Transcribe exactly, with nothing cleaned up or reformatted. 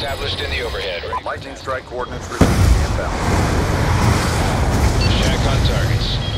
established in the overhead. Lightning strike coordinates received inbound. Check on targets.